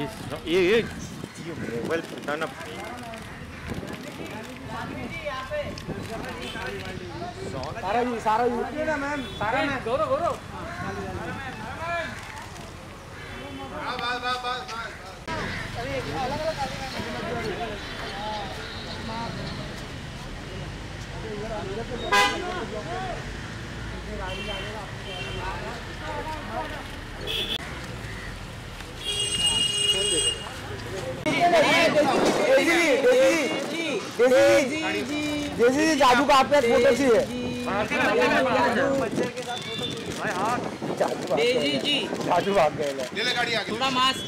Mobile फुटाना सारा जी ना ma'am सारा मैम गोरो गोरो जैसे जादू का आपके फोटो सी है जादू आपके गाड़ी आगे थोड़ा मास्क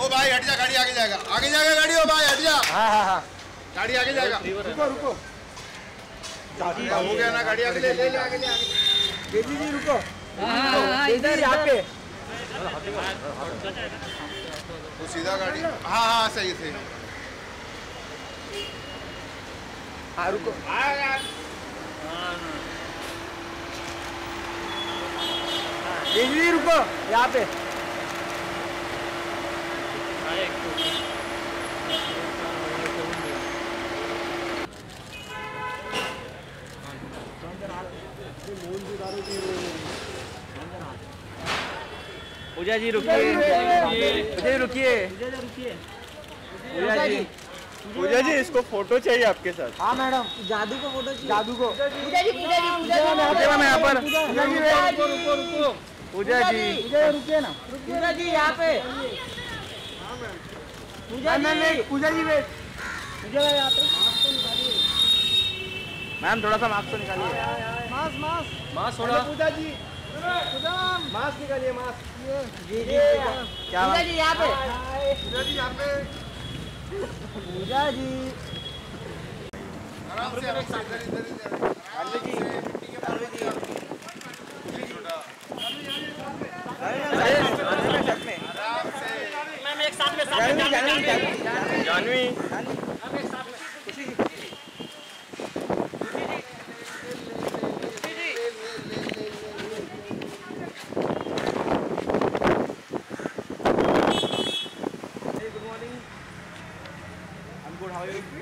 ओ भाई हट जा गाड़ी आगे जाएगा गाड़ी ओ भाई हट जा हाँ गाड़ी आगे जाएगा रुको रुको हो गया ना गाड़ी आगे ले ले आगे देवी जी रुको हाँ इधर यहाँ पे वो सीधा गाड़ी हाँ हाँ सही सही हाँ रुको देवी रुको यहाँ पे पूजा जी रुकिए पूजा जी इसको फोटो चाहिए आपके साथ। हाँ मैडम जादू को फोटो चाहिए जादू को पूजा जी रुकिए ना पूजा जी यहाँ पे पूजा जी वेट पूजा यहाँ पे मैम थोड़ा सा मास्क तो निकालिए मास्क मास्क मास्क थोड़ा पूजा जी मास्क निकालिए मास्क जी जी क्या पूजा जी यहाँ पे पूजा जी यहाँ पे पूजा जी आराम से मैम एक साथ में जानवी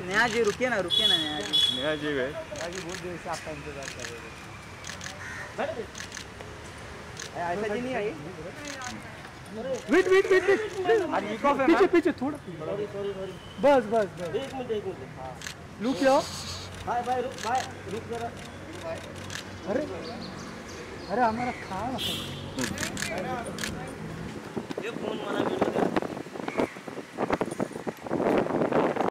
नेहा जी रुकिए ना नेहा जी भाई आगे बहुत देर से आपका इंतजार कर रहे थे ऐसा जी नहीं I wait wait wait wait पीछे पीछे थोड़ा सॉरी सॉरी बस बस बस एक मिनट हां रुक जाओ भाई रुक जरा अरे अरे हमारा खाना ये फोन वाला वीडियो